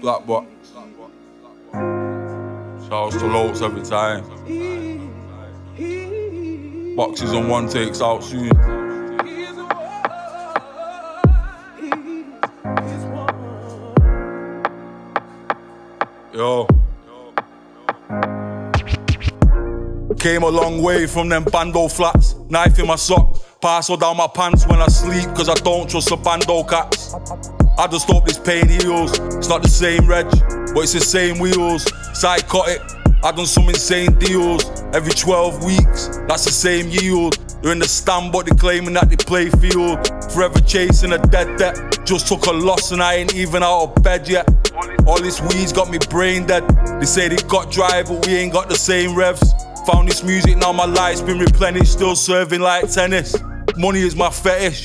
Black box. Charles to loads every time. Boxes on one takes out soon. Yo. Came a long way from them bando flats. Knife in my sock, parcel down my pants when I sleep, cause I don't trust the bando cats. I just hope this pain heals. It's not the same reg, but it's the same wheels. Psychotic, I done some insane deals. Every 12 weeks, that's the same yield. They're in the stand but they're claiming that they play field. Forever chasing a dead debt. Just took a loss and I ain't even out of bed yet. All this weed's got me brain dead. They say they got drive but we ain't got the same revs. Found this music, now my life's been replenished. Still serving like tennis. Money is my fetish.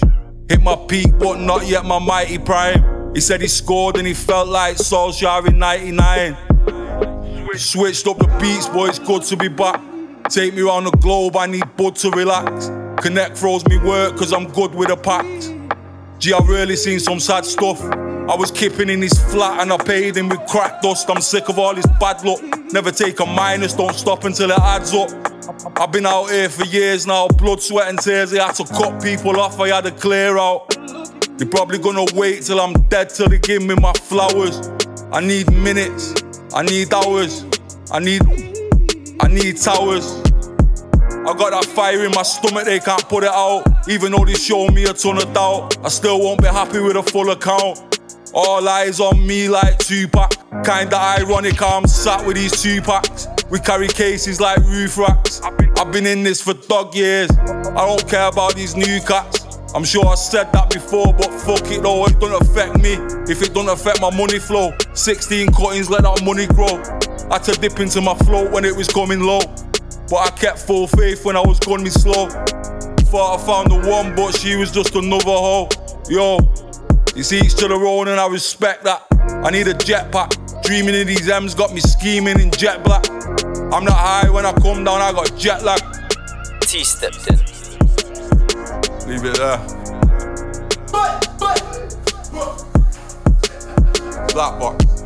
Hit my peak, but not yet my mighty prime. He said he scored and he felt like Solskjaer in '99. Switched up the beats, boy, it's good to be back. Take me around the globe, I need bud to relax. Connect throws me work, cause I'm good with a pact. Gee, I really seen some sad stuff. I was kipping in his flat and I paid him with crack dust. I'm sick of all his bad luck. Never take a minus, don't stop until it adds up. I've been out here for years now, blood, sweat and tears. I had to cut people off, I had to clear out. They're probably gonna wait till I'm dead, till they give me my flowers. I need minutes, I need hours, I need towers. I got that fire in my stomach, they can't put it out. Even though they show me a ton of doubt, I still won't be happy with a full account. All eyes on me like Tupac. Kinda ironic how I'm sat with these two packs. We carry cases like roof racks. I've been in this for dog years. I don't care about these new cats. I'm sure I said that before, but fuck it though, it don't affect me. If it don't affect my money flow, 16 cuttings, let that money grow. I had to dip into my float when it was coming low, but I kept full faith when I was going slow. Thought I found the one, but she was just another hoe. Yo, it's each to their own and I respect that. I need a jetpack. Dreaming in these M's got me scheming in jet black. I'm not high when I come down, I got jet lag. T-Steppedin. Leave it there. Black box.